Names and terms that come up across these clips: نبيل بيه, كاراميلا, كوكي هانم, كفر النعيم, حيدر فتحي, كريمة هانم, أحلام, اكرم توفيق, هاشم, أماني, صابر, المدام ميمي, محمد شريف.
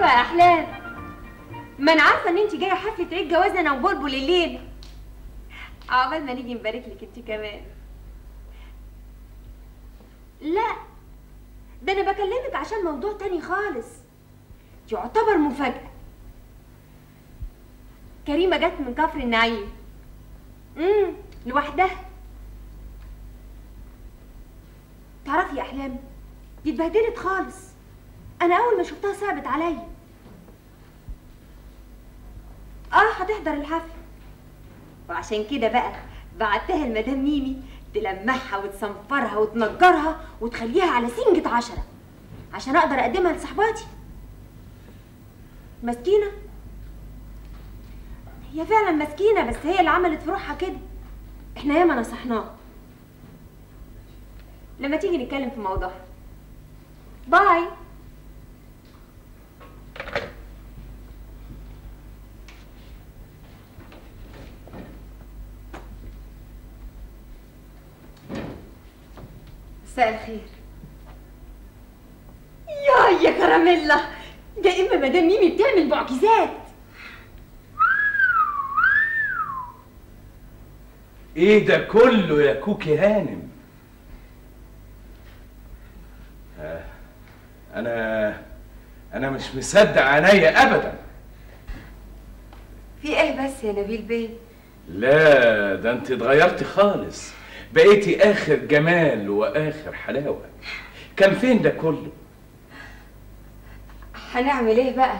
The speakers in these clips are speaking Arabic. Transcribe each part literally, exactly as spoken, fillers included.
ايوه يا احلام، ما انا عارفه ان انت جايه حفله عيد جواز انا وبلبل الليله. عقبال ما نيجي نبارك لك انت كمان. لا ده انا بكلمك عشان موضوع تاني خالص، يعتبر مفاجاه. كريمه جت من كفر النعيم امم لوحدها. تعرفي يا احلام دي اتبهدلت خالص، انا اول ما شفتها صعبت عليا. اه هتحضر الحفله، وعشان كده بقى بعتها المدام ميمي تلمعها وتصنفرها وتنجرها وتخليها على سنجة عشرة عشان اقدر اقدمها لصحباتي. مسكينه، هي فعلا مسكينه، بس هي اللي عملت في روحها كده، احنا ياما نصحناها. لما تيجي نتكلم في موضوعها. باي. مساء الخير. يا يا كاراميلا، ده اما مدام ميمي بتعمل معجزات. ايه ده كله يا كوكي هانم؟ انا انا مش مصدق عينيا ابدا. في ايه بس يا نبيل بيه؟ لا ده انت اتغيرتي خالص، بقيتي اخر جمال واخر حلاوه. كان فين ده كله؟ هنعمل ايه بقى؟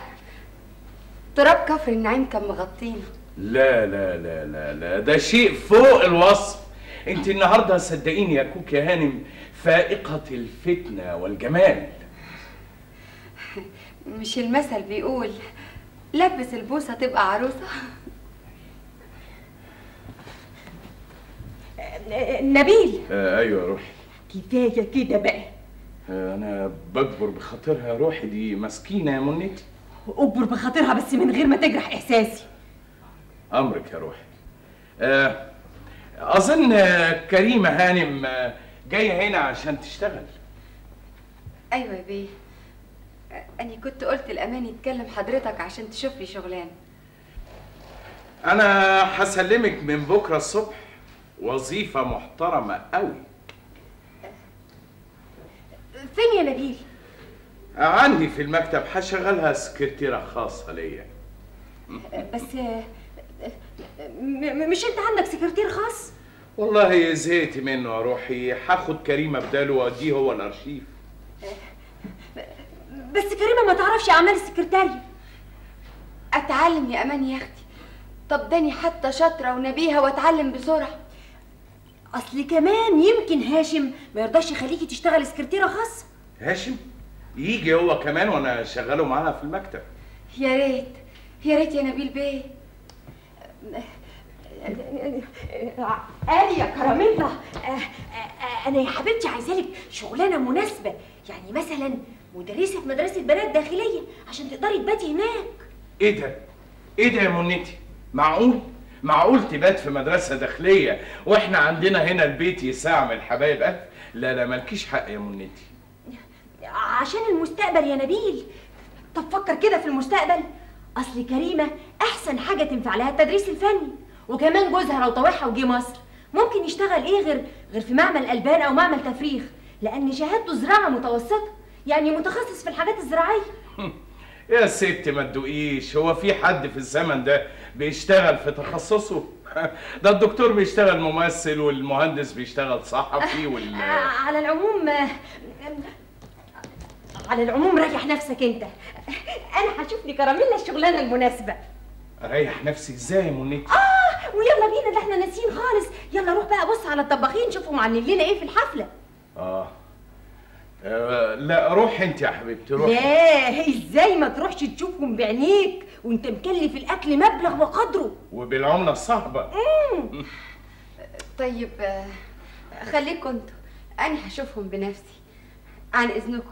تراب كفر النعيم كان مغطينا. لا لا لا لا لا ده شيء فوق الوصف. انت النهارده صدقيني يا كوكي هانم فائقه الفتنه والجمال. مش المثل بيقول لبس البوسه تبقى عروسه؟ نبيل. آه ايوه يا روحي. كفايه كده بقى. آه انا بجبر بخاطرها يا روحي، دي مسكينه يا منتي. اجبر بخاطرها بس من غير ما تجرح احساسي. امرك يا روحي. آه اظن كريمه هانم جايه هنا عشان تشتغل. ايوه يا بيه، أنا كنت قلت لأماني تكلم حضرتك عشان تشوف لي شغلانة. أنا هسلمك من بكرة الصبح وظيفة محترمة قوي. فين يا نبيل؟ عندي في المكتب، هشغلها سكرتيرة خاصة ليا. بس مش أنت عندك سكرتير خاص؟ والله زهقت منه يا روحي، هاخد كريمة بداله وأوديه هو الأرشيف. بس كريمة ما تعرفش أعمال السكرتارية. أتعلم يا أماني يا أختي، طب داني حتى شاطرة ونبيهة وأتعلم بسرعة. أصل كمان يمكن هاشم ما يرضاش يخليكي تشتغل سكرتيرة خاصة. هاشم؟ يجي هو كمان وأنا شغاله معاها في المكتب. يا ريت يا ريت يا نبيل بيه. قال يا كراميلا، أنا يا حبيبتي عايزالك شغلانة مناسبة، يعني مثلا مدرسة في مدرسة بنات داخلية عشان تقدري تباتي هناك. ايه ده؟ ايه ده يا منتي؟ معقول؟ معقول تبات في مدرسة داخلية واحنا عندنا هنا البيت يساعمل حبايب قلب؟ لا لا مالكيش حق يا منتي. عشان المستقبل يا نبيل. طب فكر كده في المستقبل، اصل كريمة احسن حاجة تنفع لها التدريس الفني، وكمان جوزها لو طاوعها وجه مصر ممكن يشتغل ايه غير غير في معمل ألبان او معمل تفريغ، لأن شهادته زراعة متوسطة، يعني متخصص في الحاجات الزراعيه. يا ست ما تدوقيش، هو في حد في الزمن ده بيشتغل في تخصصه؟ ده الدكتور بيشتغل ممثل، والمهندس بيشتغل صحفي، وال على العموم على العموم ريح نفسك انت، انا هشوف لي كراميلا الشغلانه المناسبه. اريح نفسي ازاي يا منتي؟ اه ويلا بينا، ده احنا ناسيين خالص. يلا روح بقى بص على الطباخين شوفهم عاملين لنا ايه في الحفله. اه أه لا روح انت يا حبيبتي روح. لا ازاي ما تروحش تشوفهم بعينيك وانت مكلف الاكل مبلغ وقدره وبالعمله الصعبه. امم طيب خليكم انتوا، انا هشوفهم بنفسي عن اذنكم.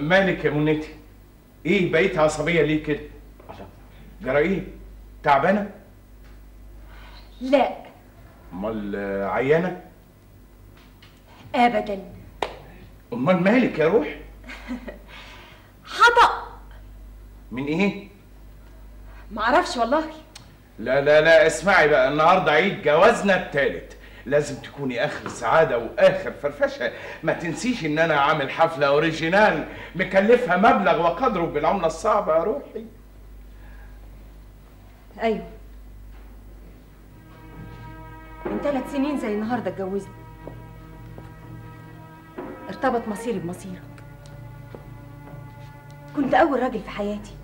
مالك يا منتي؟ ايه بقيت عصبيه ليه كده؟ جرى ايه؟ تعبانه؟ لا. امال عيانه؟ ابدا. امال مالك يا روح؟ حطأ. من ايه؟ معرفش والله. لا لا لا اسمعي بقى، النهارده عيد جوازنا الثالث، لازم تكوني اخر سعاده واخر فرفشه. ما تنسيش ان انا عامل حفله اوريجينال مكلفها مبلغ وقدره بالعمله الصعبه يا روحي. ايوه، من ثلاث سنين زي النهارده اتجوزنا. ارتبط مصيري بمصيرك. كنت اول راجل في حياتي،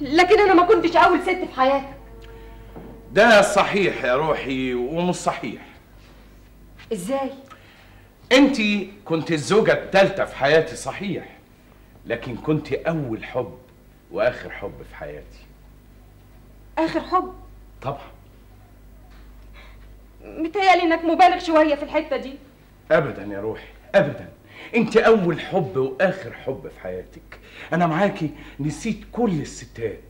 لكن انا ما كنتش اول ست في حياتك. ده صحيح يا روحي ومش صحيح. ازاي؟ انت كنت الزوجه الثالثه في حياتي صحيح، لكن كنت اول حب واخر حب في حياتي. اخر حب؟ طبعا. متهيألي انك مبالغ شويه في الحته دي. ابدا يا روحي ابدا، انت اول حب واخر حب في حياتك. انا معاكي، نسيت كل الستات،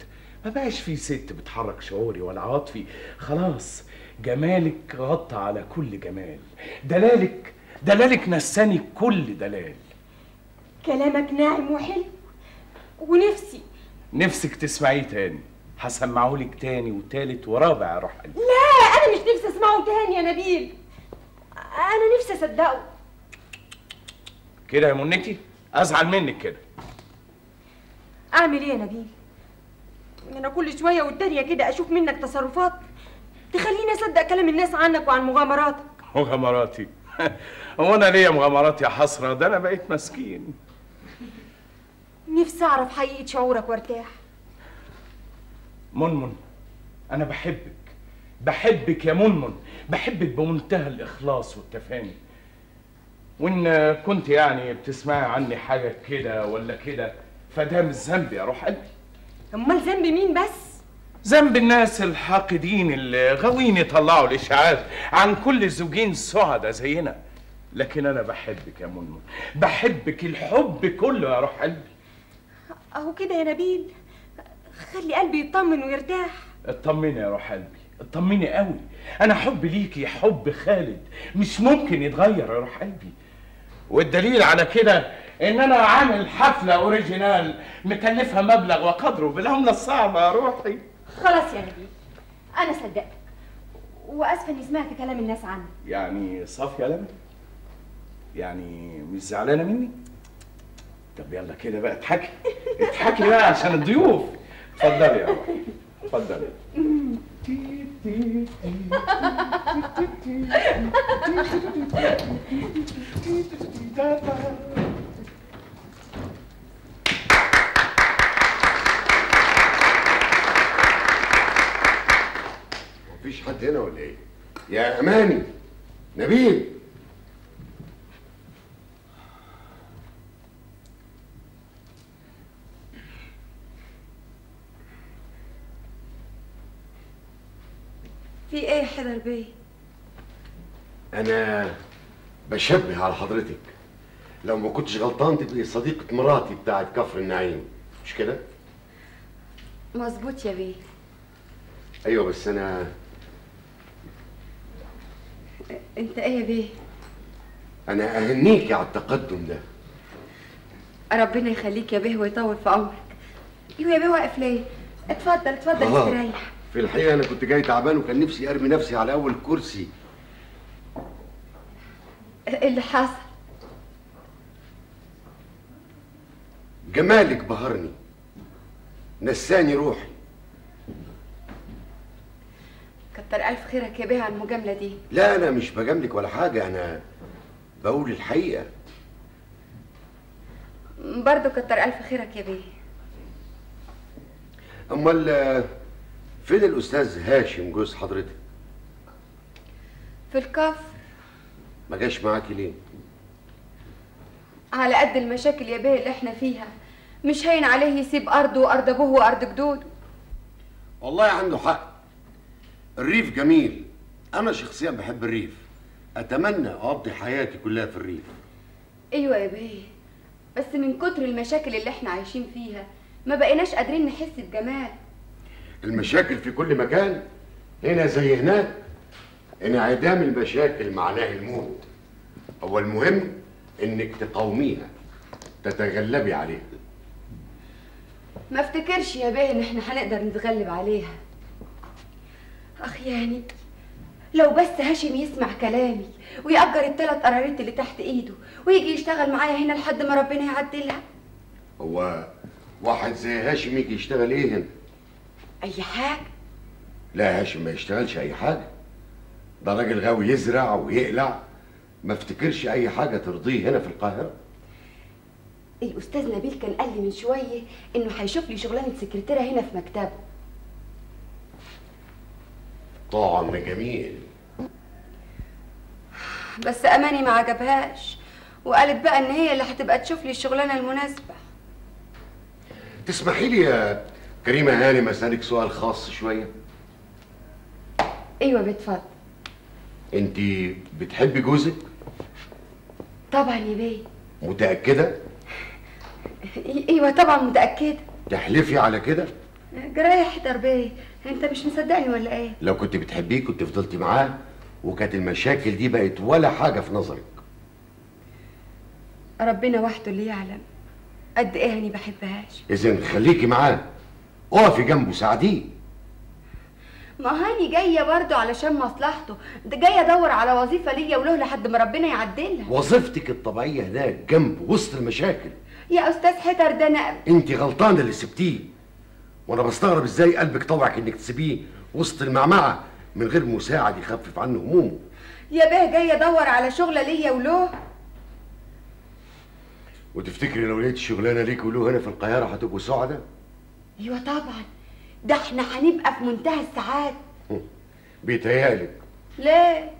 ما بقاش في ست بتحرك شعوري ولا عاطفي. خلاص، جمالك غطى على كل جمال، دلالك دلالك نساني كل دلال. كلامك ناعم وحلو، ونفسي نفسك تسمعيه تاني. هسمعهولك تاني وتالت ورابع يا روح قلبي. لا، انا مش نفسي اسمعه تاني يا نبيل، انا نفسي اصدقه. كده يا منتي؟ ازعل منك كده. اعمل ايه يا نبيل؟ انا كل شويه والدنيا كده اشوف منك تصرفات تخليني اصدق كلام الناس عنك وعن مغامراتك. مغامراتي؟ هو انا ليا مغامرات يا حسره؟ ده انا بقيت مسكين. نفسي اعرف حقيقه شعورك وارتاح. منمن، انا بحبك بحبك يا منمن، بحبك بمنتهى الاخلاص والتفاني. وان كنت يعني بتسمعي عني حاجه كده ولا كده فده مش ذنبي يا روح قلبي. امال ذنب مين بس؟ ذنب الناس الحاقدين اللي غاويين يطلعوا الاشاعات عن كل زوجين سعداء زينا. لكن انا بحبك يا منمن، بحبك الحب كله يا روح قلبي. اهو كده يا نبيل، خلي قلبي يطمن ويرتاح. اطمني يا روح قلبي، اطمني قوي. انا حب ليكي حب خالد مش ممكن يتغير يا روح قلبي. والدليل على كده ان انا عامل حفله اوريجينال مكلفها مبلغ وقدره بالعمله الصعبه يا روحي. خلاص يا نبيل، انا صدقتك واسفه اني سمعت كلام الناس عنك. يعني صافيه لمن؟ يعني مش زعلانه مني؟ طب يلا كده بقى اضحكي اضحكي بقى عشان الضيوف. اتفضلي يا روحي اتفضلي. مفيش حد هنا ولا ايه؟ يا اماني، نبيل، في ايه يا حيدر بيه؟ انا بشبه على حضرتك، لو ما كنتش غلطان تبقي صديقه مراتي بتاعت كفر النعيم، مش كده؟ مظبوط يا بيه. ايوه بس انا انت ايه يا بيه؟ انا اهنيكي على التقدم ده. ربنا يخليك يا بيه ويطول في عمرك. ايوه يا بيه، واقف ليه؟ اتفضل اتفضل استريح. في الحقيقة أنا كنت جاي تعبان وكان نفسي أرمي نفسي على أول كرسي. إيه اللي حصل؟ جمالك بهرني، نساني روحي. كتر ألف خيرك يا بيه على المجاملة دي. لا أنا مش بجاملك ولا حاجة، أنا بقول الحقيقة. برضه كتر ألف خيرك يا بيه. أمال فين الأستاذ هاشم جوز حضرتك؟ في الكفر. ما جاش معاكي ليه؟ على قد المشاكل يا بيه اللي احنا فيها، مش هين عليه يسيب أرضه وأرض أبوه وأرض جدوده. والله عنده حق، الريف جميل، أنا شخصيا بحب الريف، أتمنى أقضي حياتي كلها في الريف. أيوه يا بيه، بس من كتر المشاكل اللي احنا عايشين فيها ما بقيناش قادرين نحس بجمال. المشاكل في كل مكان، هنا زي هناك. انعدام المشاكل معناه الموت. هو المهم انك تقاوميها، تتغلبي عليها. ما افتكرش يا بيه ان احنا هنقدر نتغلب عليها. اخ يعني لو بس هاشم يسمع كلامي ويأجر الثلاث قرارات اللي تحت ايده ويجي يشتغل معايا هنا لحد ما ربنا يعدلها. هو واحد زي هاشم يجي يشتغل ايه هنا؟ اي حاجه؟ لا، هاشم ما يشتغلش اي حاجه. ده راجل غاوي يزرع ويقلع، ما افتكرش اي حاجه ترضيه هنا في القاهره. الاستاذ نبيل كان قال لي من شويه انه هيشوف لي شغلانه سكرتيره هنا في مكتبه. طعم جميل، بس اماني ما عجبهاش وقالت بقى ان هي اللي هتبقى تشوف لي الشغلانه المناسبه. تسمحي لي يا كريمه هانم اسالك سؤال خاص شويه؟ ايوه بتفضل. انت بتحبي جوزك؟ طبعا يا بيه. متاكده؟ ايوه طبعا متاكده. تحلفي على كده؟ جرايه حيدر بيه، انت مش مصدقني ولا ايه؟ لو كنت بتحبيه كنت فضلتي معاه وكانت المشاكل دي بقت ولا حاجه في نظرك. ربنا وحده اللي يعلم قد ايه اني بحبهاش. اذا خليكي معاه، اقفي جنبه، ساعديه. ما هاني جايه برضه علشان مصلحته، ده جايه ادور على وظيفه ليا وله لحد ما ربنا يعدلها. وظيفتك الطبيعيه هناك جنبه وسط المشاكل. يا استاذ حيدر ده انا انت غلطانه اللي سبتيه، وانا بستغرب ازاي قلبك طوعك انك تسيبيه وسط المعمعه من غير مساعد يخفف عنه همومه. يا بيه جايه ادور على شغله ليا وله. وتفتكري لو لقيت شغلانه ليك وله هنا في القاهره هتبقوا سعداء؟ ايوه طبعا، ده احنا هنبقى في منتهى السعاده. بيتهيألك. ليه؟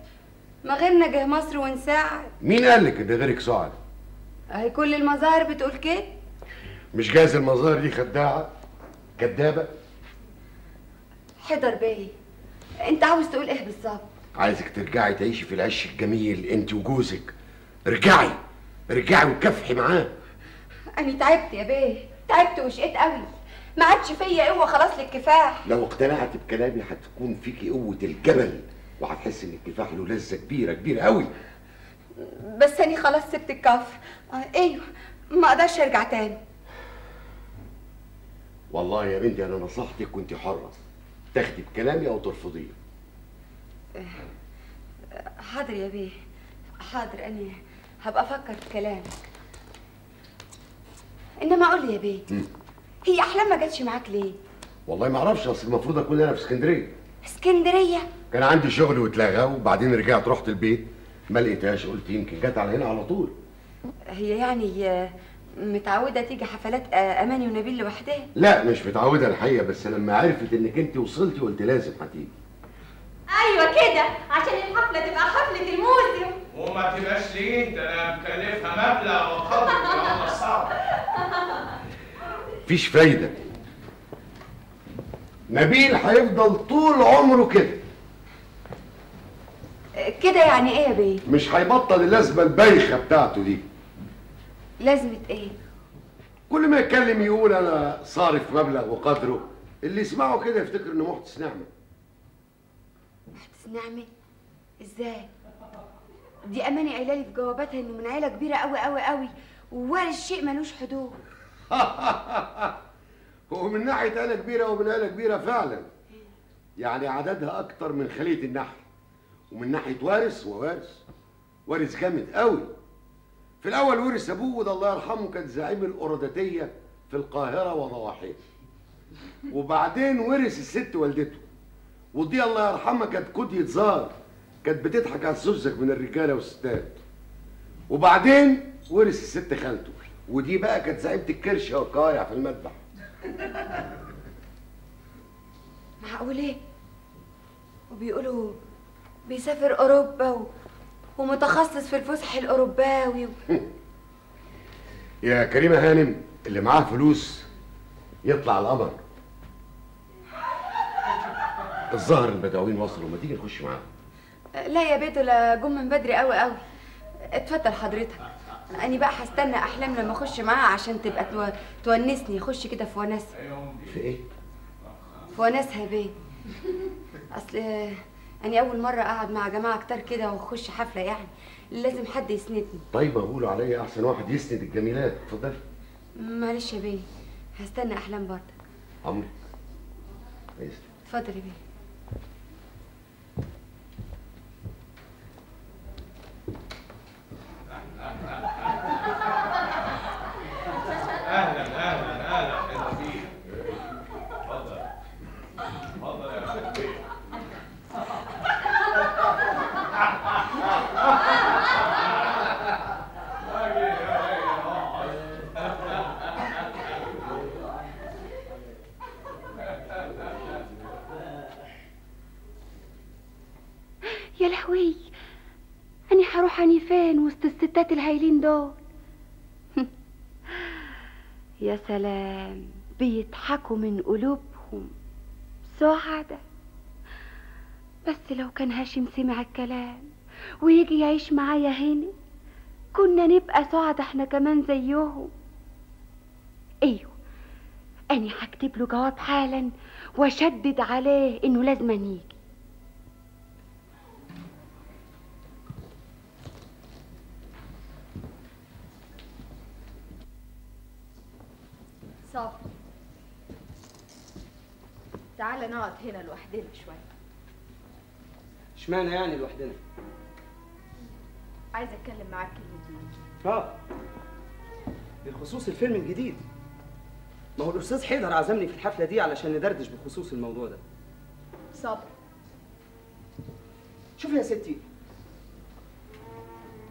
ما غيرنا جه مصر ونساعد. مين قالك ان غيرك سعداء؟ اهي كل المظاهر بتقول كده. مش جايز المظاهر دي خداعه كدابه؟ حيدر بيه انت عاوز تقول ايه بالظبط؟ عايزك ترجعي تعيشي في العش الجميل انت وجوزك. ارجعي ارجعي وكافحي معاه. انا تعبت يا بيه، تعبت وشقيت قوي، ما عادش فيا قوه خلاص للكفاح. لو اقتنعت بكلامي هتكون فيكي قوه الجبل وهتحس ان الكفاح له لذه كبيره كبيره قوي. بس انا خلاص سبت الكفر. ايوه ما اقدرش ارجع تاني. والله يا بنتي انا نصحتك وانت حره، تاخدي بكلامي او ترفضيه. حاضر يا بيه، حاضر، انا هبقى افكر في كلامك. انما قول لي يا بيه، هي احلام ما جاتش معاك ليه؟ والله ما اعرفش، اصل المفروض اكون انا في اسكندريه. اسكندريه؟ كان عندي شغل واتلغى، وبعدين رجعت رحت البيت ما لقيتهاش، قلت يمكن جت على هنا على طول. هي يعني متعوده تيجي حفلات اماني ونبيل لوحدها؟ لا مش متعوده الحقيقه، بس لما عرفت انك انت وصلتي قلت لازم هتيجي. ايوه كده، عشان الحفله تبقى حفله الموسم وما تبقاش ليه. ده انا مكلفها مبلغ وقدر يا الله صعب. مفيش فايده، نبيل هيفضل طول عمره كده كده. يعني ايه يا بيه؟ مش هيبطل اللازمه البايخه بتاعته دي. لازمه ايه؟ كل ما يتكلم يقول انا صارف مبلغ وقدره، اللي يسمعه كده يفتكر انه محدث نعمه. محدث نعمه؟ ازاي؟ دي اماني قايله لي في جواباتها انه من عيله كبيره قوي قوي قوي ولا الشيء ملوش حدود. ومن ناحيه عيله كبيره ومن عيله كبيره فعلا، يعني عددها اكتر من خليه النحل، ومن ناحيه وارث ووارث وارث جامد قوي. في الاول ورث ابوه وده الله يرحمه كان زعيم القرداتيه في القاهره وضواحيها، وبعدين ورث الست والدته ودي الله يرحمها كانت كودية زار، كانت بتضحك على السوسك من الرجاله والستات. وبعدين ورث الست خالته ودي بقى كانت زعيمه الكرشه والقايع في المذبح. معقول ايه؟ وبيقولوا بيسافر اوروبا و... ومتخصص في الفسح الاوروباوي و... يا كريمه هانم اللي معاه فلوس يطلع القمر. الظاهر البدوين وصلوا، ما تيجي نخش معاهم؟ لا يا بيتو، لا جم من بدري قوي قوي. اتفضل حضرتك. أنا بقى هستنى أحلام لما أخش معاها عشان تبقى تو... تونسني، خش كده في وناسها. في إيه؟ في وناسها يا بيه. أصل أنا أول مرة أقعد مع جماعة كتار كده وأخش حفلة يعني، لازم حد يسندني. طيب أقولوا عليا أحسن واحد يسند الجميلات، اتفضلي. معلش يا بيه، هستنى أحلام برضه. عمري. اتفضل يا بيه. الستات الهايلين دول يا سلام، بيضحكوا من قلوبهم سعداء. بس لو كان هاشم سمع الكلام ويجي يعيش معايا هنا كنا نبقى سعداء احنا كمان زيهم. ايوه انا هكتب له جواب حالا واشدد عليه انه لازم يجي. صابر تعالى نقعد هنا لوحدنا شويه. اشمعنى يعني لوحدنا؟ عايزه اتكلم معاك كلمتين. اه بخصوص الفيلم الجديد. ما هو الاستاذ حيدر عزمني في الحفله دي علشان ندردش بخصوص الموضوع ده. صابر شوفي يا ستي،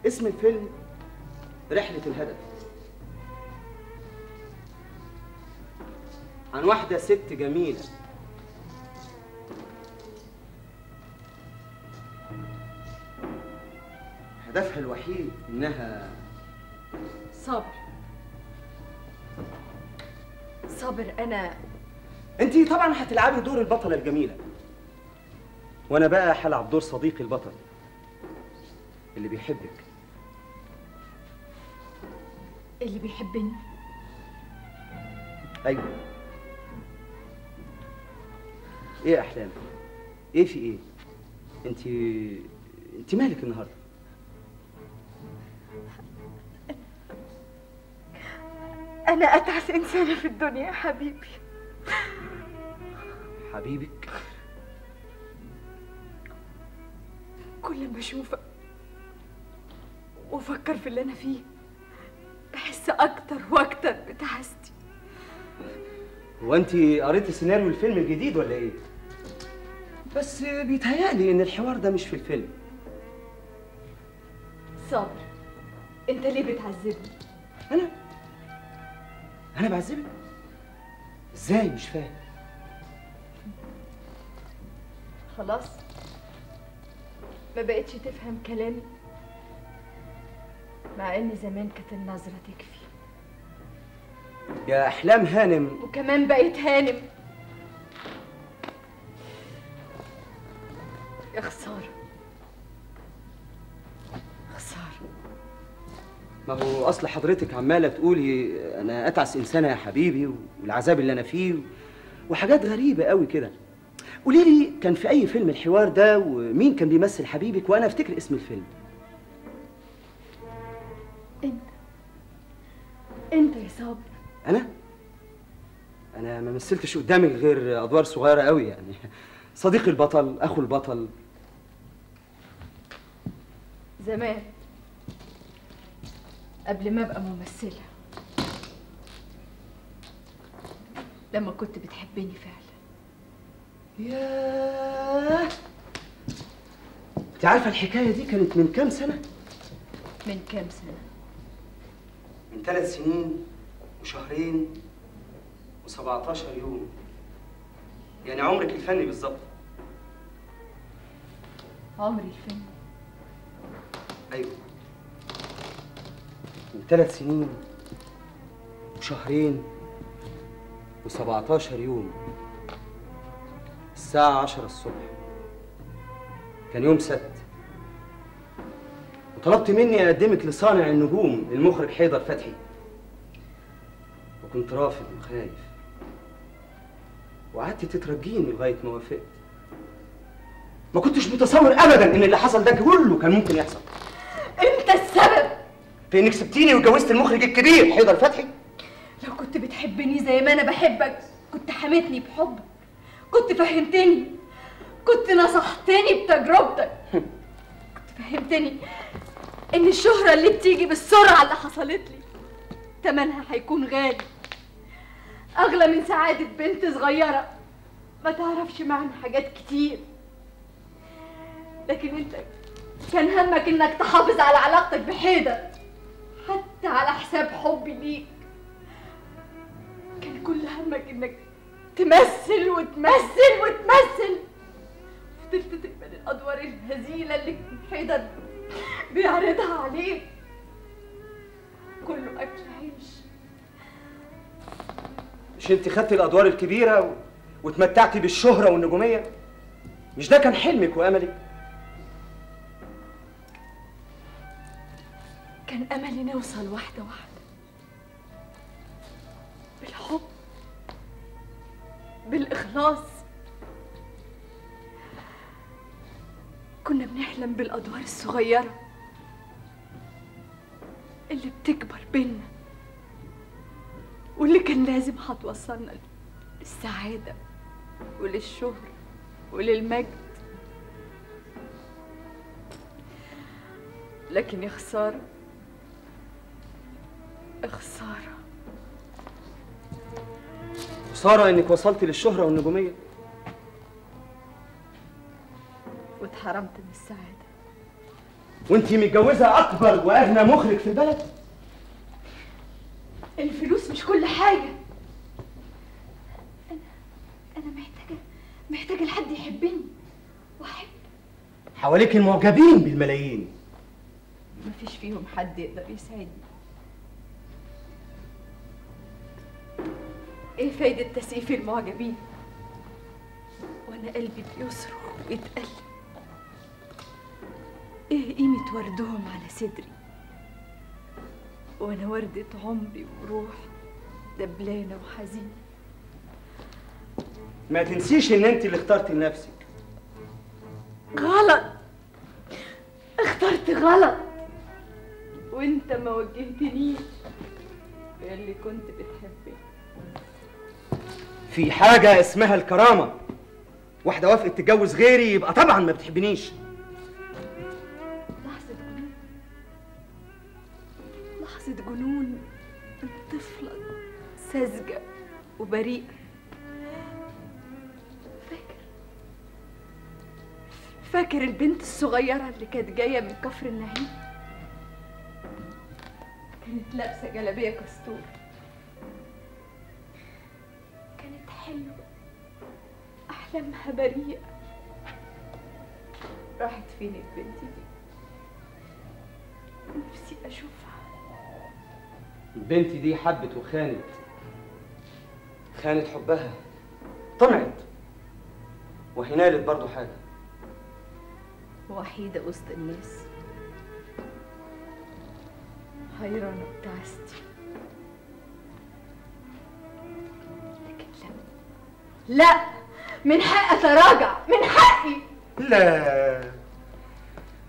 اسم الفيلم رحله الهدف، عن واحدة ست جميلة هدفها الوحيد إنها صابر. صابر أنا أنتي طبعًا هتلعبي دور البطلة الجميلة، وأنا بقى هلعب دور صديقي البطل اللي بيحبك. اللي بيحبني؟ أيوه. ايه يا احلام؟ ايه في ايه؟ انت انت مالك النهارده؟ انا اتعس انسانه في الدنيا يا حبيبي. حبيبك؟ كل ما اشوفك وافكر في اللي انا فيه بحس اكتر واكتر بتعستي. هو انت قريتي سيناريو الفيلم الجديد ولا ايه؟ بس بيتهيألي ان الحوار ده مش في الفيلم. صابر انت ليه بتعذبني؟ انا انا بعذبك ازاي؟ مش فاهم. خلاص ما بقتش تفهم كلامي، مع ان زمان كانت النظرة تكفي. يا احلام هانم، وكمان بقيت هانم. يا خساره خساره. ما هو اصل حضرتك عماله تقولي انا اتعس انسانه يا حبيبي والعذاب اللي انا فيه وحاجات غريبه قوي كده. قولي لي كان في اي فيلم الحوار ده ومين كان بيمثل حبيبك وانا افتكر اسم الفيلم. انت انت يا صابر. انا انا ما مثلتش قدامك غير ادوار صغيره قوي يعني، صديقي البطل، اخو البطل. زمان قبل ما ابقى ممثله لما كنت بتحبني فعلا. ياه انت عارفه الحكايه دي كانت من كام سنه؟ من كام سنه؟ من ثلاث سنين وشهرين وسبعتاشر يوم، يعني عمرك الفني بالظبط. عمري الفني؟ ايوه من ثلاث سنين وشهرين وسبعتاشر يوم، الساعة عشرة الصبح، كان يوم سبت. وطلبت مني اقدمك لصانع النجوم للمخرج حيدر فتحي، وكنت رافض وخايف، وقعدت تترجيني لغايه ما وافقت. ما كنتش متصور ابدا ان اللي حصل ده كله كان ممكن يحصل. انت السبب في انك سبتيني وجوزت المخرج الكبير حيدر فتحي. لو كنت بتحبني زي ما انا بحبك كنت حميتني بحبك، كنت فهمتني، كنت نصحتني بتجربتك، كنت فهمتني ان الشهرة اللي بتيجي بالسرعة اللي حصلت لي تمنها هيكون غالي، اغلى من سعادة بنت صغيرة ما تعرفش معنى حاجات كتير. لكن انت كان همك انك تحافظ على علاقتك بحيدر حتى على حساب حبي ليك، كان كل همك انك تمثل وتمثل وتمثل. فضلت تقبل الادوار الهزيله اللي كان حيدر بيعرضها عليك، كله اكل عيش. مش انت خدتي الادوار الكبيره و... وتمتعتي بالشهره والنجوميه؟ مش ده كان حلمك واملك؟ كان املي نوصل واحده واحده، بالحب، بالإخلاص. كنا بنحلم بالأدوار الصغيرة اللي بتكبر بينا واللي كان لازم هتوصلنا للسعادة وللشهرة وللمجد. لكن يا خسارة، خسارة خسارة انك وصلتي للشهرة والنجومية واتحرمت من السعادة، وانتي متجوزة أكبر وأغنى مخرج في البلد. الفلوس مش كل حاجة، أنا أنا محتاجة محتاجة لحد يحبني وأحب. حواليك المعجبين بالملايين، مفيش فيهم حد يقدر يساعدني. ايه فايدة تسقيف المعجبين وانا قلبي بيصرخ ويتقلب؟ ايه قيمة وردهم على صدري وانا وردة عمري وروحي دبلانة وحزينة؟ ما تنسيش ان انت اللي اخترتي لنفسك غلط، اخترت غلط، وانت ما وجهتنيش باللي كنت بتحبني. في حاجة اسمها الكرامة، واحدة وافقت تتجوز غيري يبقى طبعا ما بتحبنيش. لحظة جنون، لحظة جنون من طفلة ساذجة وبريئة. فاكر فاكر البنت الصغيرة اللي كانت جاية من كفر النعيم؟ كانت لابسة جلابية كستور، حلوة، أحلامها بريئة. راحت فين البنت دي؟ نفسي أشوفها. البنت دي حبت وخانت، خانت حبها، طمعت، وهنالت برضو حاجة، وحيدة وسط الناس، حيرانة بتعستي. لا، من حقي اتراجع، من حقي. لا،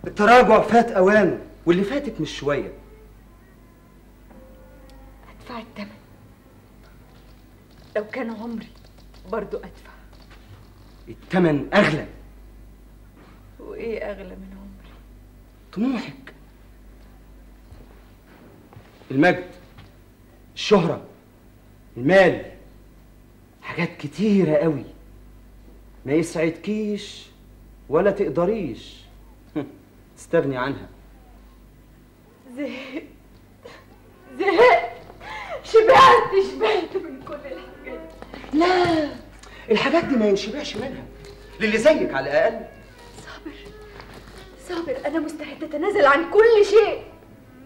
التراجع فات اوانه، واللي فاتت مش شويه. هدفع الثمن، لو كان عمري برضو ادفع. الثمن اغلى. وايه اغلى من عمري؟ طموحك، المجد، الشهره، المال، حاجات كتيرة قوي ما يسعدكيش ولا تقدريش تستغني عنها. زهقت زهقت، شبعت شبعت من كل الحاجات. لا، الحاجات دي ما ينشبعش منها للي زيك على الأقل. صابر صابر، أنا مستعدة أتنازل عن كل شيء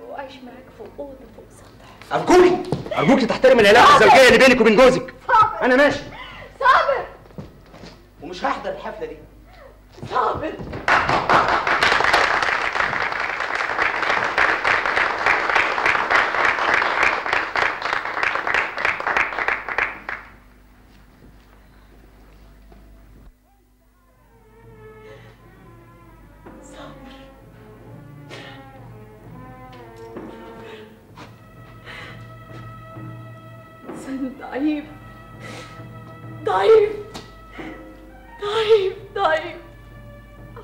وأعيش معاك فوق أوضة فوق سطح. أرجوكي أرجوكي تحترم العلاقة الزوجية اللي بينك وبين جوزك. أنا ماشي. صابر. ومش هحضر الحفلة دي. صابر. ضعيف ضعيف ضعيف ضعيف،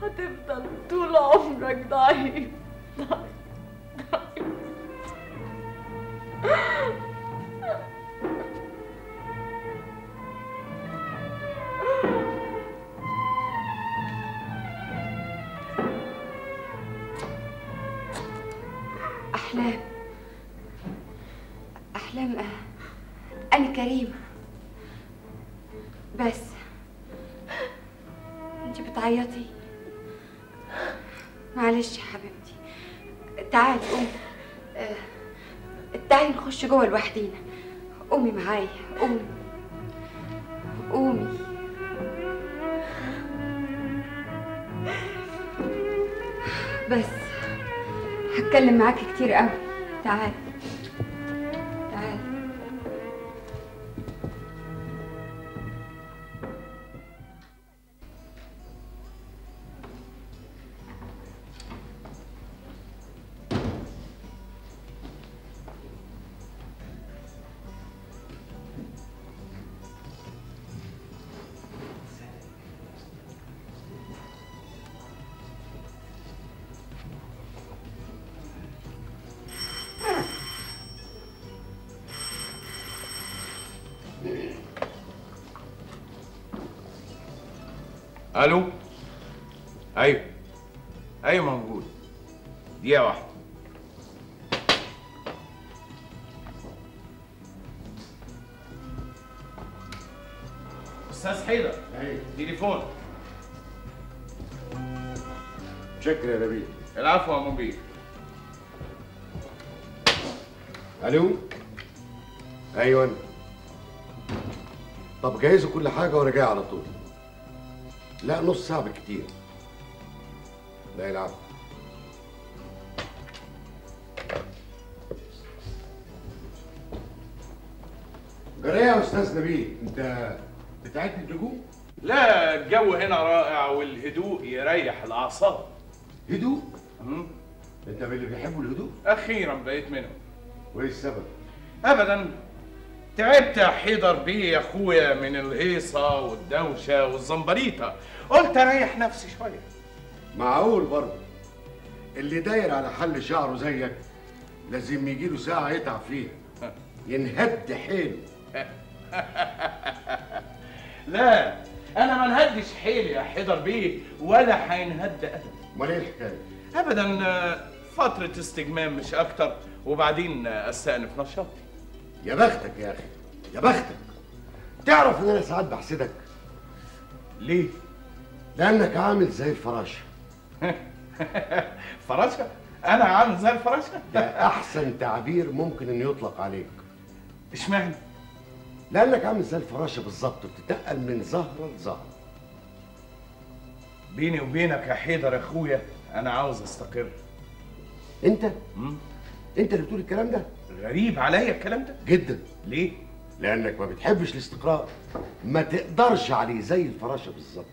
هتفضل طول عمرك ضعيف ضعيف ضعيف. أحلام أحلام أنا كريمة، بس أنتِ بتعيطي. معلش يا حبيبتي، تعالي قومي، تعالي نخش جوه لوحدينا. قومي معايا، قومي قومي. بس هتكلم معاكي كتير قوي، تعالي تعالي. الو، ايوه ايوه موجود. دقيقة واحدة. استاذ حيدر، ايوه تليفون. شكرا يا نبيل. العفو يا مبيل. الو، ايوه انا. طب جهزوا كل حاجة وانا جاي على طول. لا نص ساعة بالكتير. لا العب. جرى يا استاذ نبيل، انت بتاعت الجو؟ لا، الجو هنا رائع والهدوء يريح الاعصاب. هدوء؟ امم انت من اللي بيحبوا الهدوء؟ اخيرا بقيت منهم. وايه السبب؟ ابدا، تعبت يا حيدر بيه يا اخويا من الهيصه والدوشه والزمبريطه، قلت اريح نفسي شويه. معقول برضه اللي داير على حل شعره زيك لازم يجيله ساعه يتعب فيها ينهد حيله. لا انا ما انهدش حيلي يا حيدر بيه ولا هينهد ابدا. امال ايه الحكايه؟ ابدا فتره استجمام مش اكتر، وبعدين استأنف نشاطي. يا بختك يا اخي، يا بختك. تعرف ان انا ساعات بحسدك ليه؟ لانك عامل زي الفراشه. فراشه؟ انا عامل زي الفراشه؟ ده احسن تعبير ممكن ان يطلق عليك. اشمعنى؟ لانك عامل زي الفراشه بالظبط، وبتتنقل من زهره لزهره. بيني وبينك يا حيدر يا اخويا، انا عاوز استقر. انت؟ م? انت اللي بتقول الكلام ده؟ غريب عليا الكلام ده جدا. ليه؟ لانك ما بتحبش الاستقرار، ما تقدرش عليه زي الفراشه بالظبط.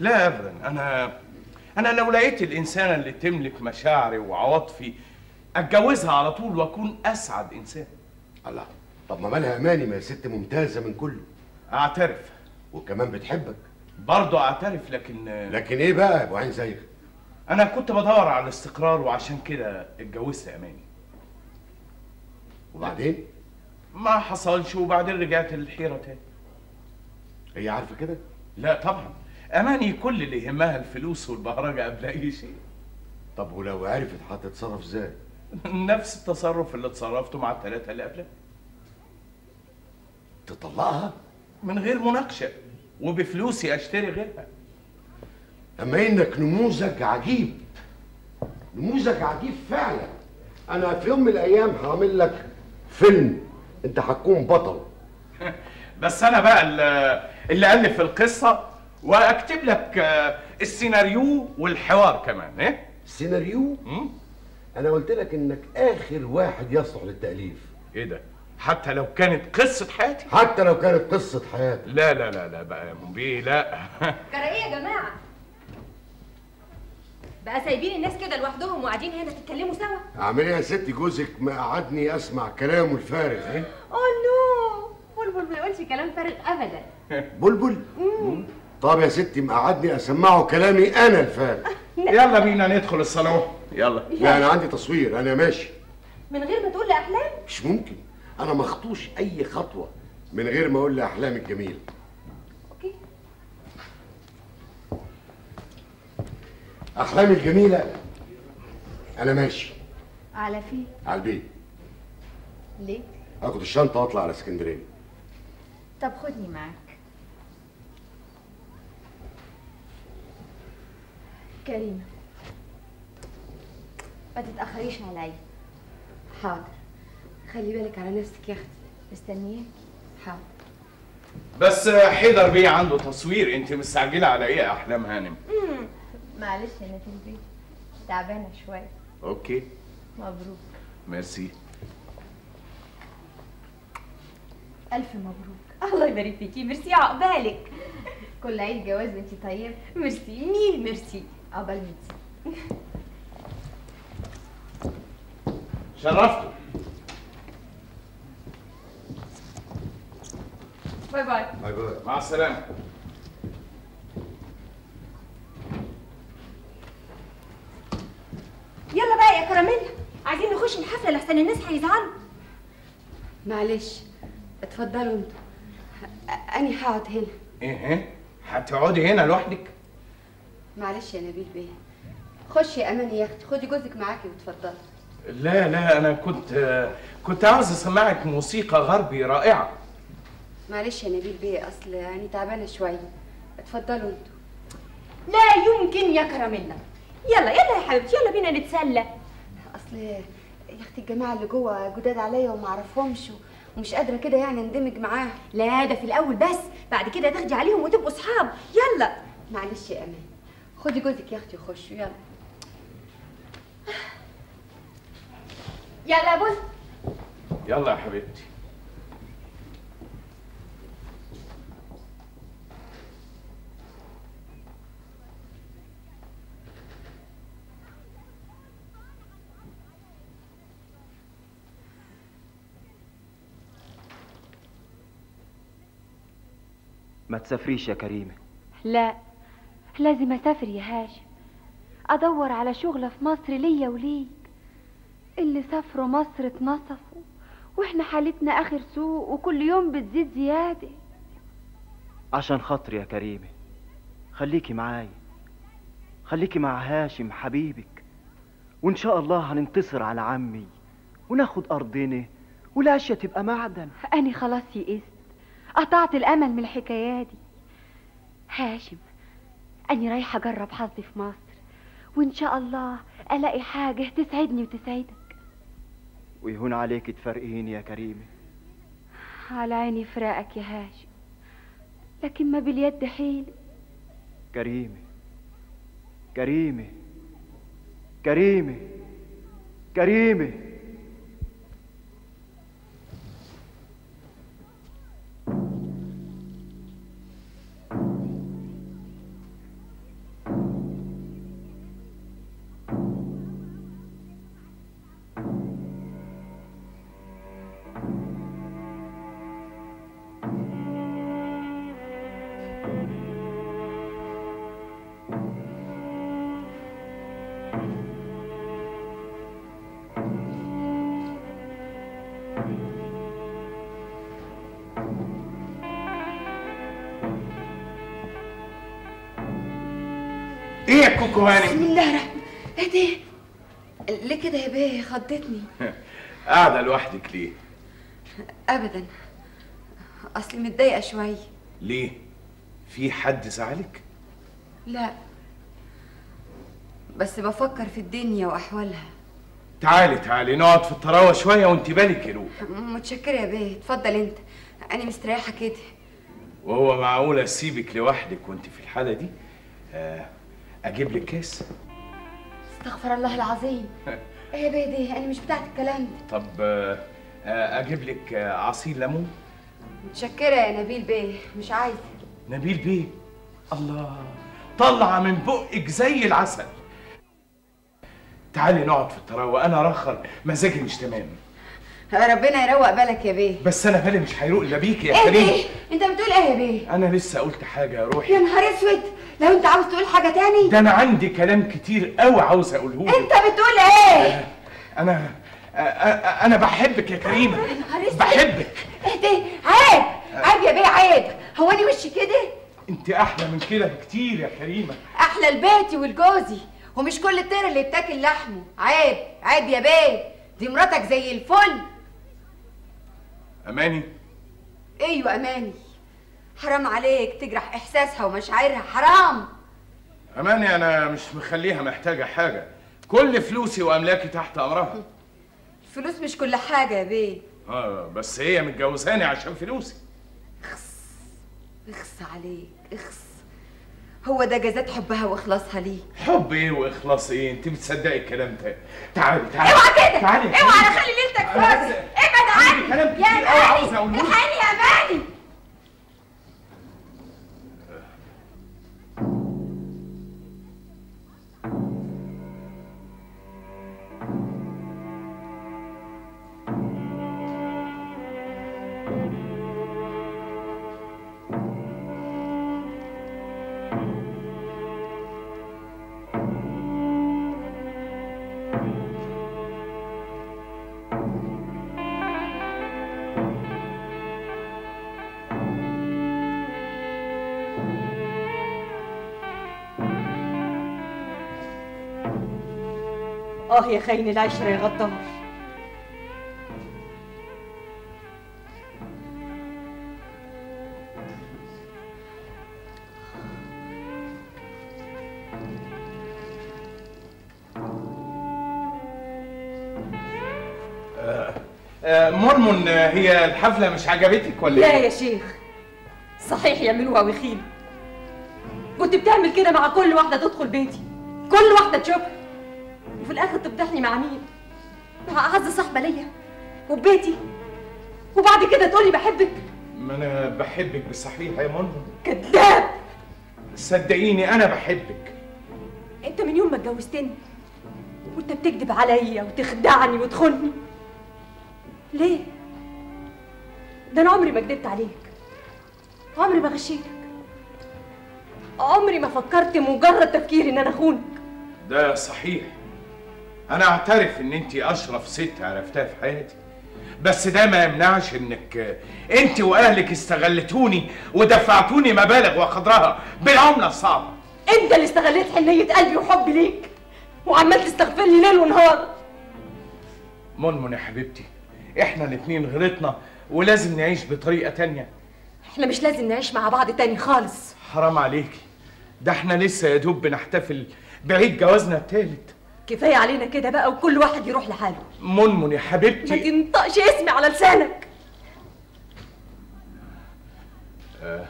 لا ابدا، انا انا لو لقيت الانسانه اللي تملك مشاعري وعواطفي اتجوزها على طول واكون اسعد انسان. الله، طب ما مالها اماني؟ ما هي ست ممتازه من كله. اعترف. وكمان بتحبك. برضه اعترف، لكن لكن ايه بقى يا ابو عين زيك؟ انا كنت بدور على الاستقرار وعشان كده اتجوزت اماني. وبعدين؟ ما حصلش، وبعدين رجعت للحيرة تاني. هي عارفة كده؟ لا طبعا، أماني كل اللي يهمها الفلوس والبهرجة قبل أي شيء. طب ولو عرفت هتتصرف ازاي؟ نفس التصرف اللي اتصرفته مع الثلاثة اللي قبلها. تطلقها؟ من غير مناقشة، وبفلوسي أشتري غيرها. أما إنك نموذج عجيب، نموذج عجيب فعلا. أنا في يوم من الأيام هعمل لك فيلم أنت هتكون بطل. بس أنا بقى اللي ألف القصة وأكتب لك السيناريو والحوار كمان. إيه؟ السيناريو؟ أنا قلت لك إنك آخر واحد يصلح للتأليف. إيه ده؟ حتى لو كانت قصة حياتي؟ حتى لو كانت قصة حياتي. لا لا لا لا بقى يا منبيه، لا. جرى إيه يا جماعة؟ بقى سايبين الناس كده لوحدهم وقاعدين هنا تتكلموا سوا؟ اعمل ايه يا ستي؟ جوزك ما قعدني اسمع كلامه الفارغ. ايه؟ اوه نو، بلبل ما الكلام فارق ابدا. بلبل؟ مم. طب يا ستي مقعدني اسمعه كلامي انا الفارق. يلا بينا ندخل الصالون. يلا. لا انا عندي تصوير، انا ماشي. من غير ما تقول لاحلام؟ مش ممكن، انا ما اخطوش اي خطوه من غير ما اقول لاحلام الجميله. اوكي. احلام الجميله انا ماشي. على فين؟ على البيت. ليه؟ اخد الشنطه واطلع على اسكندريه. طب خدني معاك. كريمه ما تتاخريش عليا. حاضر، خلي بالك على نفسك يا اختي، مستنياكي. حاضر. بس حيدر بيه عنده تصوير، انت مستعجله على ايه يا احلام هانم؟ امم معلش انا في البيت تعبانه شويه. اوكي. مبروك. ميرسي. ألف مبروك. الله يبارك فيكي، ميرسي عقبالك. كل عيد جواز وانتي طيبة. ميرسي، مين ميرسي؟ عقبال ميرسي. شرفتوا. باي باي. باي باي. مع السلامة. يلا بقى يا كراميلا، عايزين نخش الحفلة لحسن الناس هيزعلوا. معلش. اتفضلوا انتوا، أني هقعد هنا. إيه؟ هتقعدي هنا لوحدك؟ معلش يا نبيل بيه. خشي يا أماني يا أختي، خدي جوزك معاكي واتفضلي. لا لا أنا كنت كنت عاوز أسمعك موسيقى غربي رائعة. معلش يا نبيل بيه، أصل يعني تعبانة شوية. اتفضلوا انتوا. لا يمكن يا كراميلا. يلا يلا يا حبيبتي، يلا بينا نتسلى. أصل يا أختي الجماعة اللي جوه جداد عليا ومعرفهمش ومش قادرة كده يعني اندمج معاهم. لا ده في الأول بس، بعد كده تاخدي عليهم وتبقوا أصحاب. يلا. معلش يا أمان، خدي جوزك يا أختي وخشوا. يلا. يلا يا بوز. يلا يا حبيبتي. ما تسافريش يا كريمة. لا لازم اسافر يا هاشم، ادور على شغلة في مصر ليا وليك. اللي سافروا مصر اتنصفوا، واحنا حالتنا اخر سوق وكل يوم بتزيد زيادة. عشان خاطري يا كريمة خليكي معايا، خليكي مع هاشم حبيبك، وان شاء الله هننتصر على عمي وناخد ارضنا والعشية تبقى معدن. انا خلاص يئست، قطعت الامل من الحكايه دي. هاشم اني رايحه اجرب حظي في مصر، وان شاء الله الاقي حاجه تسعدني وتسعدك. ويهون عليك تفرقيني يا كريمه. على عيني فراقك يا هاشم، لكن ما باليد حيل. كريمه كريمه كريمه كريمه. ايه يا كوكو هانم؟ بسم الله الرحمن. ايه ده؟ ليه كده يا بيه؟ خضتني. قاعدة لوحدك ليه؟ أبدا، أصلي متضايقة شوية. ليه؟ في حد زعلك؟ لا، بس بفكر في الدنيا وأحوالها. تعالي تعالي نقعد في الطراوة شوية وأنت بالك يروح. متشكرة يا بيه، اتفضل أنت، أنا مستريحة كده. وهو معقولة أسيبك لوحدك وأنت في الحالة دي؟ آه. اجيب لك كاس؟ استغفر الله العظيم. ايه يا بيدي، انا مش بتاعت الكلام ده. طب اجيب لك عصير ليمون؟ متشكره يا نبيل بيه، مش عايزه. نبيل بيه؟ الله، طلع من بقك زي العسل. تعالي نقعد في الطراوه، انا راخر مزاجي مش تمام. ربنا يروق بالك يا بيه. بس انا بالي مش هيروق الا بيك يا كريم. ايه بيه؟ انت بتقول ايه يا بيه؟ انا لسه قلت حاجه يا روحي. يا نهار اسود، لو انت عاوز تقول حاجه تاني. ده انا عندي كلام كتير قوي عاوز اقوله لك. انت بتقول ايه؟ انا انا, أنا بحبك يا كريمه. يا نهار اسود، بحبك. اهدي. عيب عيب يا بيه، عيب. هو انا وشي كده؟ انت احلى من كده بكتير يا كريمه. احلى لبيتي ولجوزي، ومش كل الطير اللي بتاكل لحمه. عيب عيب يا بيه، دي مراتك زي الفل. أماني؟ أيوة أماني. حرام عليك تجرح إحساسها ومشاعرها، حرام. أماني أنا مش مخليها محتاجة حاجة، كل فلوسي وأملاكي تحت أمرها. الفلوس مش كل حاجة يا بيه. آه بس هي متجوزاني عشان فلوسي. اخص اخص عليك، اخص. هو ده جزات حبها واخلاصها ليه. حب ايه واخلاص ايه؟ انت بتصدقي الكلام ده؟ تعالي تعالي. اوعى كده، اوعى. انا خلي ليلتك فاضي. ابعد عني كلام كتير قوي عاوز اقوله. الحقني يا اماني. اه يا خاين العشرة يا غدار. آه آه مرمون، هي الحفلة مش عجبتك ولا ايه؟ لا يا شيخ، صحيح يعملوها ويخيلوا. كنت بتعمل كده مع كل واحدة تدخل بيتي، كل واحدة تشوفها، وفي الاخر تفضحني مع مين؟ مع اعز صاحبه ليا وبيتي، وبعد كده تقولي بحبك. ما انا بحبك بصحيح يا مرمون. كذاب. صدقيني انا بحبك. انت من يوم ما اتجوزتني وانت بتكذب عليا وتخدعني وتخوني. ليه؟ ده انا عمري ما كدبت عليك، عمري ما غشيتك، عمري ما فكرت مجرد تفكيري ان انا اخونك. ده صحيح، أنا أعترف إن أنتِ أشرف ست عرفتها في حياتي، بس ده ما يمنعش إنك أنتِ وأهلك استغلتوني ودفعتوني مبالغ وقدرها بالعملة الصعبة. أنت اللي استغلت حنية قلبي وحبي ليك، وعمال تستغفر لي ليل ونهار. منمن يا حبيبتي، إحنا الاتنين غلطنا ولازم نعيش بطريقة تانية. إحنا مش لازم نعيش مع بعض تاني خالص. حرام عليكي، ده إحنا لسه يا دوب بنحتفل بعيد جوازنا التالت. كفاية علينا كده بقى، وكل واحد يروح لحاله. منمن يا حبيبتي، ما تنطقش اسمي على لسانك. أه.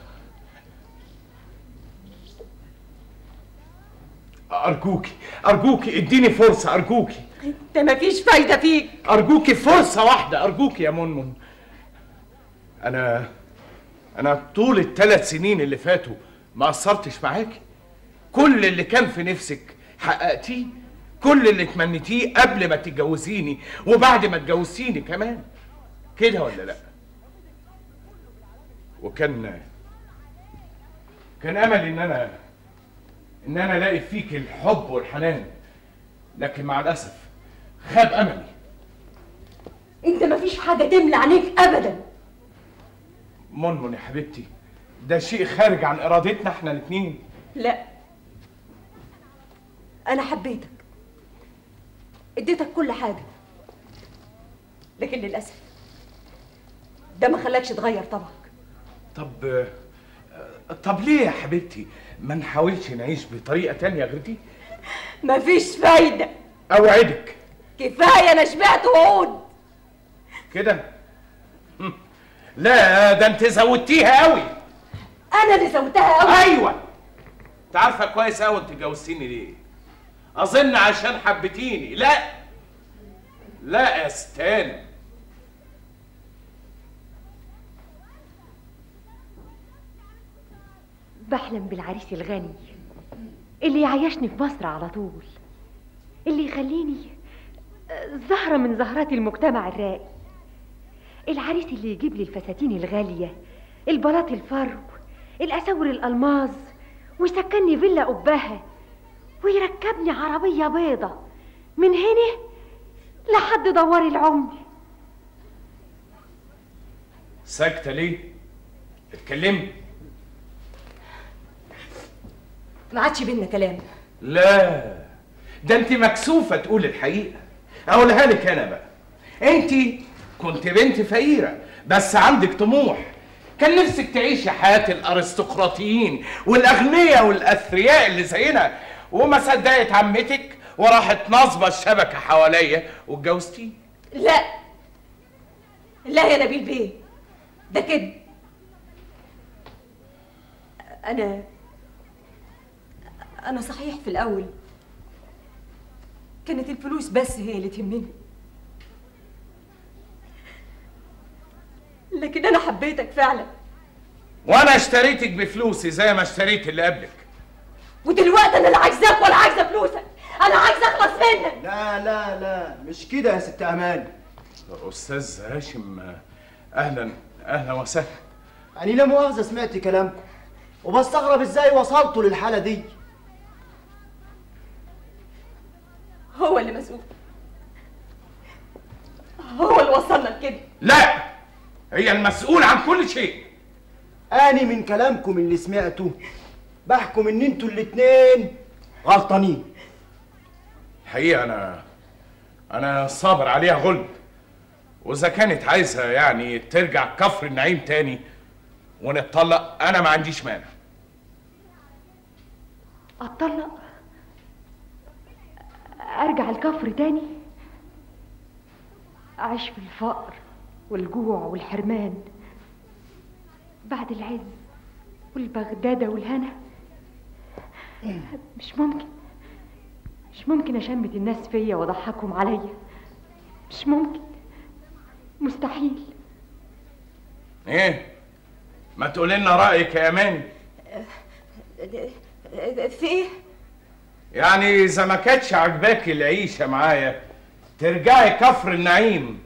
أرجوكي أرجوكي اديني فرصة، أرجوكي. أنت مفيش فايدة فيك. أرجوكي فرصة واحدة، أرجوكي يا منمن. أنا أنا طول الثلاث سنين اللي فاتوا ما قصرتش معاكي، كل اللي كان في نفسك حققتيه، كل اللي تمنيتيه قبل ما تتجوزيني وبعد ما اتجوزتيني كمان، كده ولا لا؟ وكان كان املي ان انا ان انا الاقي فيك الحب والحنان، لكن مع الاسف خاب املي. انت مفيش حاجه تملى عليك ابدا. منمن يا حبيبتي، ده شيء خارج عن ارادتنا احنا الاثنين. لا، انا حبيتك، اديتك كل حاجة، لكن للأسف ده ما خلاكش تغير طبعك. طب طب ليه يا حبيبتي ما نحاولش نعيش بطريقة تانية غير دي؟ مفيش فايدة، أوعدك. كفاية، أنا شبعت وعود كده. لا ده أنت زودتيها أوي. أنا اللي زودتها أوي؟ أيوه. أنت عارفة كويس أوي أنت اتجوزتيني ليه؟ أظن عشان حبتيني. لا لا استنى، بحلم بالعريس الغني اللي يعيشني في مصر على طول، اللي يخليني زهرة من زهرات المجتمع الراقي، العريس اللي يجيب لي الفساتين الغالية، البلاط الفرو، الأساور الألماظ، ويسكنني فيلا قبها، ويركبني عربية بيضة من هنا لحد دوار العمر. ساكتة ليه؟ اتكلمي. ما عادش بينا كلام. لا ده انت مكسوفة تقول الحقيقة. اقولها لك انا بقى، انت كنت بنت فقيرة بس عندك طموح، كان نفسك تعيشي حياة الارستقراطيين والاغنياء والاثرياء اللي زينا، وما صدقت عمتك وراحت نصبة الشبكة حواليا واتجوزتيه. لا لا يا نبيل بيه، ده كده انا انا صحيح في الاول كانت الفلوس بس هي اللي تهمني، لكن انا حبيتك فعلا، وانا اشتريتك بفلوسي زي ما اشتريت اللي قبلك، ودلوقتي انا لا عايزاك ولا عايزه فلوسك، انا عايزه اخلص منك. لا لا لا مش كده يا ست اماني. استاذ هاشم اهلا اهلا وسهلا. يعني لا مؤاخذه سمعت كلامكم وبستغرب ازاي وصلتوا للحاله دي. هو اللي مسؤول، هو اللي وصلنا لكده. لا هي المسؤول عن كل شيء. اني من كلامكم اللي سمعته بحكم ان انتوا الاتنين غلطانين. الحقيقه انا انا صابر عليها غلب، واذا كانت عايزه يعني ترجع كفر النعيم تاني ونتطلق انا ما عنديش مانع. اتطلق؟ ارجع الكفر تاني؟ اعيش في الفقر والجوع والحرمان بعد العز والبغداده والهنا؟ مش ممكن، مش ممكن اشمت الناس فيا واضحكهم عليا، مش ممكن، مستحيل. ايه ما تقولي لنا رايك يا اماني؟ في ايه يعني؟ اذا ما كانتش عجباكي العيشه معايا ترجعي كفر النعيم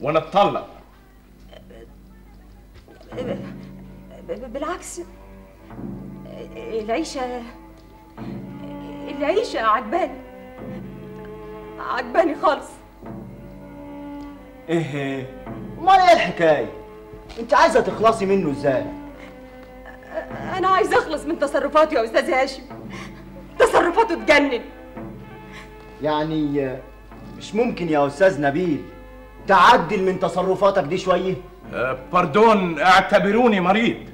ونتطلق. بالعكس العيشه العيشه عجباني، عجباني خالص. ايه امال ايه الحكايه؟ انت عايزه تخلصي منه ازاي؟ انا عايزه اخلص من تصرفاته يا استاذ هاشم، تصرفاته تجنن. يعني مش ممكن يا استاذ نبيل تعدل من تصرفاتك دي شويه؟ أه باردون، اعتبروني مريض،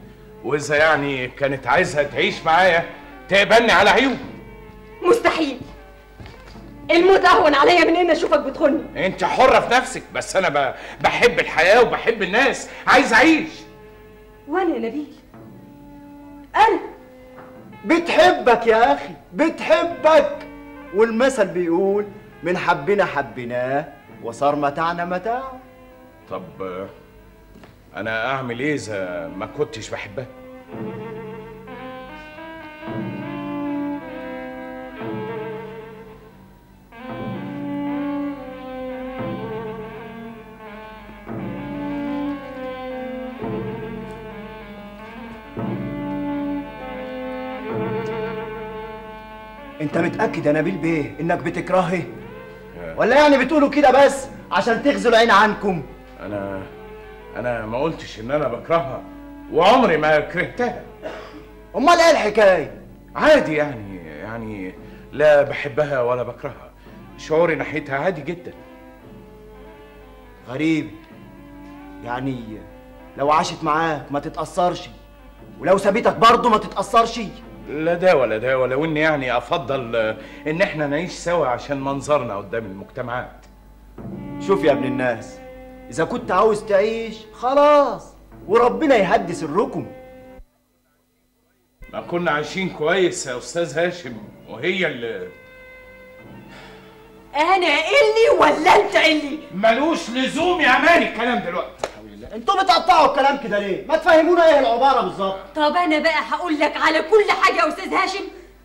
واذا يعني كانت عايزه تعيش معايا تقبلني على عيوب. مستحيل، الموت اهون عليا من ان اشوفك بتخني. انت حره في نفسك، بس انا بحب الحياه وبحب الناس، عايز اعيش. وانا يا نبيل انا بتحبك يا اخي، بتحبك، والمثل بيقول من حبنا حبناه وصار متاعنا متاع. طب انا اعمل ايه اذا ما كنتش بحبها؟ انت متاكد يا نبيل بيه انك بتكرهه؟ ولا يعني بتقولوا كده بس عشان تغزوا العين عنكم؟ انا انا ما قلتش ان انا بكرهها، وعمري ما كرهتها. امال ايه الحكايه؟ عادي يعني، يعني لا بحبها ولا بكرهها، شعوري ناحيتها عادي جدا. غريب يعني، لو عاشت معاك ما تتاثرش، ولو سابتك برضه ما تتاثرش. لا ده ولا ده، ولو اني يعني افضل ان احنا نعيش سوا عشان منظرنا قدام المجتمعات. شوف يا ابن الناس، اذا كنت عاوز تعيش خلاص وربنا يهدي سركم. ما كنا عايشين كويس يا استاذ هاشم، وهي اللي انا قلي ولا انت قلي؟ ملوش لزوم يا اماني الكلام دلوقتي. انتوا بتقطعوا الكلام كده ليه؟ ما تفهمونا ايه العباره بالظبط؟ طب انا بقى هقول لك على كل حاجه يا استاذ هاشم،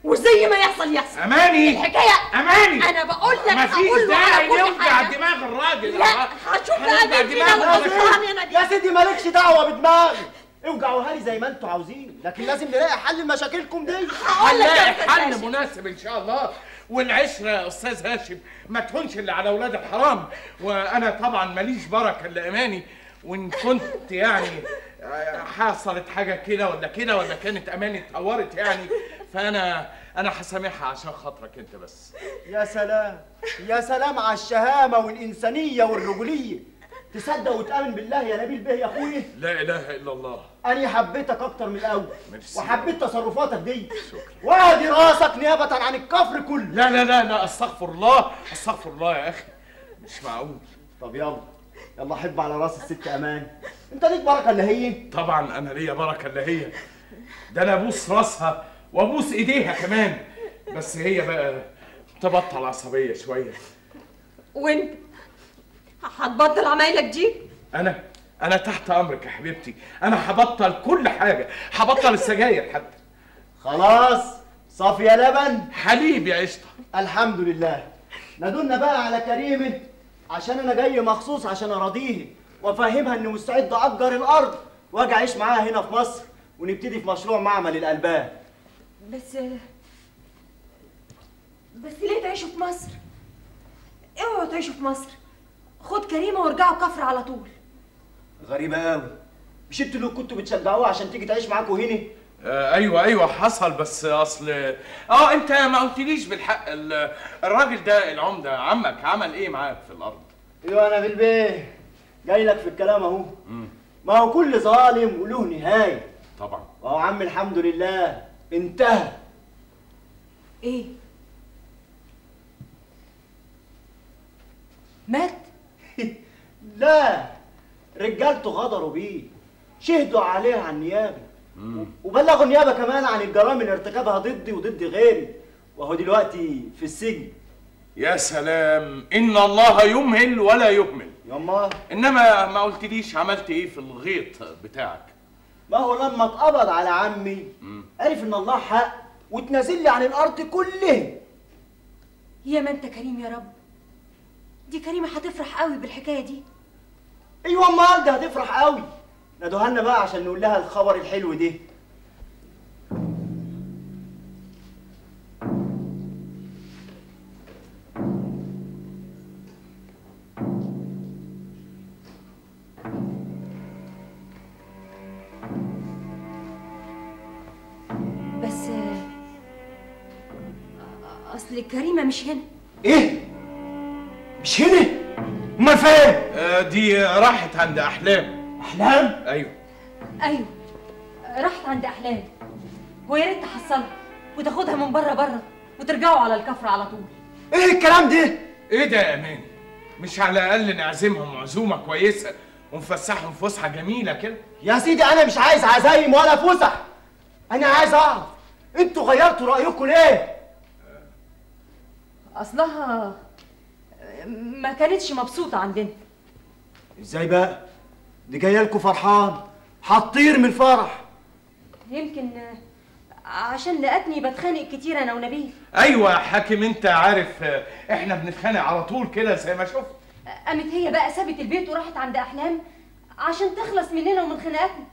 وزي ما يحصل يحصل. اماني الحكايه اماني انا بقول لك اقول له على كل حاجه. مفيش داعي يوجع دماغ الراجل. لا هشوف رقبتي يا سيدي. مالكش دعوه بدماغي، اوجعوها لي زي ما انتوا عاوزين، لكن لازم نلاقي حل لمشاكلكم دي. هقول لك حل مناسب ان شاء الله، والعشره يا استاذ هاشم ما تهونش اللي على اولاد الحرام. وانا طبعا ماليش بركه الا اماني، وان كنت يعني حصلت حاجه كده ولا كده ولا كانت اماني اتطورت يعني، فانا انا هسامحها عشان خاطرك انت بس. يا سلام يا سلام على الشهامه والانسانيه والرجوليه. تصدق وتؤمن بالله يا نبيل بيه يا اخويا، لا اله الا الله، انا حبيتك اكتر من الاول وحبيت تصرفاتك دي. شكرا. وادي راسك نيابه عن الكفر كله. لا لا لا لا استغفر الله استغفر الله يا اخي، مش معقول. طب يلا يلا حب على راس الست امان. انت ليك بركه اللي هي. طبعا انا ليا بركه اللي هي، ده انا ابوس راسها وابوس ايديها كمان، بس هي بقى تبطل عصبيه شويه. وانت هتبطل عمايلك دي؟ انا انا تحت امرك يا حبيبتي، انا هبطل كل حاجه، هبطل السجاير حتى. خلاص صافي يا لبن حليب يا قشطه. الحمد لله. ندلنا بقى على كريمه، عشان انا جاي مخصوص عشان اراضيها وافهمها اني مستعد اجر الارض واجي اعيش معاها هنا في مصر، ونبتدي في مشروع معمل الالبان. بس بس ليه تعيشوا في مصر؟ اوعوا تعيشوا في مصر، خد كريمه وارجعوا كفر على طول. غريبه قوي، مش انتوا اللي كنتوا بتشجعوها عشان تيجي تعيش معاكوا هنا؟ آه ايوه ايوه حصل، بس اصل اه انت ما قلتليش بالحق، الراجل ده العمده عمك عمل ايه معاك في الارض؟ ايوه انا بالبيت جاي لك في الكلام اهو. ما هو كل ظالم وله نهايه طبعا، وهو عم الحمد لله انتهى. ايه مات؟ لا رجالته غدروا بيه، شهدوا عليه عن النيابه وبلغوا النيابه كمان عن الجرائم اللي ارتكبها ضدي وضد غيري، وهو دلوقتي في السجن. يا سلام، ان الله يمهل ولا يهمل. يما انما ما قلتليش عملت ايه في الغيط بتاعك؟ ما هو لما اتقبض على عمي مم. عرف ان الله حق وتنازل لي عن الارض كلها. يا ما انت كريم يا رب، دي كريمه هتفرح قوي بالحكايه دي. ايوه امال ده هتفرح قوي. ندوها لنا بقى عشان نقول لها الخبر الحلو ده. بس اصل الكريمه مش هنا. ايه؟ مش هنا؟ امال فين؟ آه دي راحت عند احلام. أحلام؟ أيوه أيوه راحت عند أحلام، ويا ريت تحصلها وتاخدها من بره بره وترجعوا على الكفر على طول. إيه الكلام ده؟ إيه ده يا أماني؟ مش على الأقل نعزمهم عزومة كويسة ونفسحهم فسحة جميلة كده؟ يا سيدي أنا مش عايز عزايم ولا فسح، أنا عايز أعرف أنتوا غيرتوا رأيكم ليه؟ أصلها ما كانتش مبسوطة عندنا. إزاي بقى؟ دي جايه لكم فرحان هتطير من الفرح. يمكن عشان لقتني بتخانق كتير انا ونبيل. ايوه حاكم انت عارف احنا بنتخانق على طول كده زي ما شفت. قامت هي بقى سابت البيت وراحت عند احلام عشان تخلص مننا ومن خناقاتنا.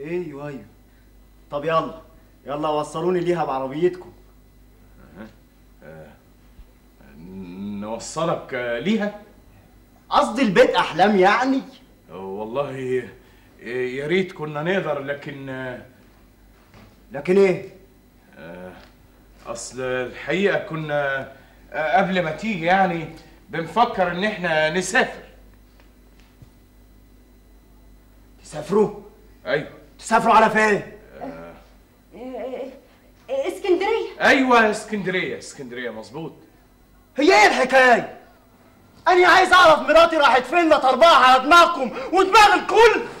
ايوه ايوه طب يلا يلا وصلوني ليها بعربيتكم. أه. أه. نوصلك ليها؟ قصدي البيت احلام يعني. والله يا ريت كنا نقدر، لكن لكن ايه؟ اصل الحقيقه كنا قبل ما تيجي يعني بنفكر ان احنا نسافر. تسافروا؟ ايوه. تسافروا على فين؟ آه. اسكندريه. ايوه اسكندريه اسكندريه مظبوط. هي ايه الحكايه؟ أنا عايز أعرف مراتي راحت فين، لطرباها على دماغكم ودماغ الكل.